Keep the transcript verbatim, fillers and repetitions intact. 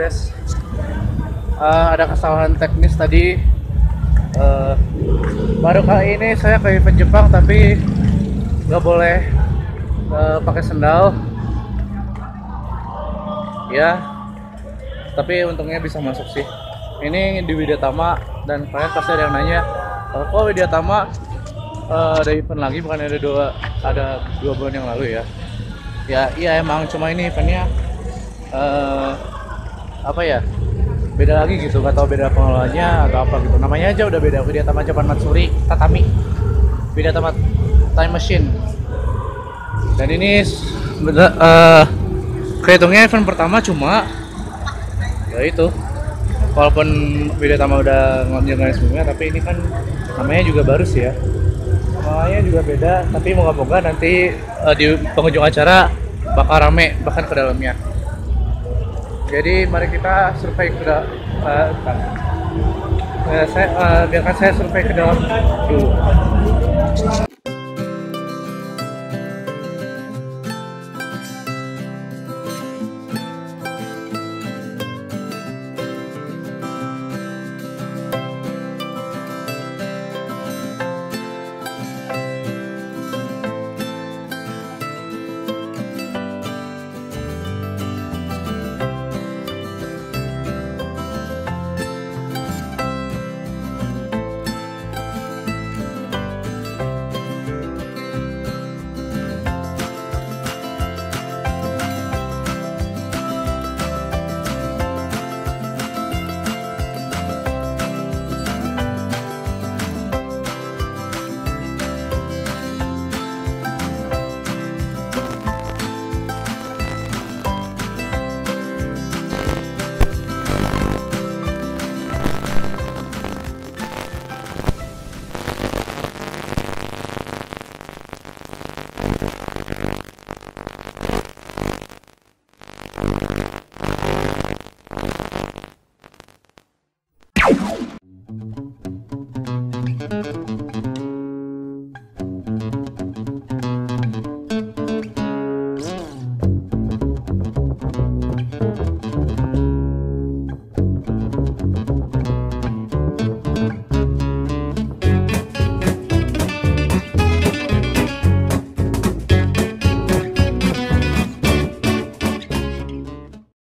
Des. Uh, ada kesalahan teknis tadi. Uh, baru kali ini saya ke event Jepang tapi nggak boleh uh, pakai sendal. Ya, tapi untungnya bisa masuk sih. Ini di Widyatama dan kalian pasti ada yang nanya, oh, kok Widyatama uh, ada event lagi? Bukan ada dua ada dua bulan yang lalu ya? Ya, iya emang, cuma ini eventnya uh, apa ya? Beda lagi gitu, gak tau beda pengelolanya atau apa gitu. Namanya aja udah beda, Widyatama Japan Matsuri, tatami, Widyatama time machine. Dan ini uh, kehitungnya event pertama, cuma ya itu, walaupun Widyatama udah ngorganisir sebelumnya, tapi ini kan namanya juga baru sih ya, namanya juga beda. Tapi moga-moga nanti uh, di penghujung acara bakal rame, bahkan ke dalamnya. Jadi mari kita survei ke dalam, uh, uh, saya, uh, biarkan saya survei ke dalam dulu.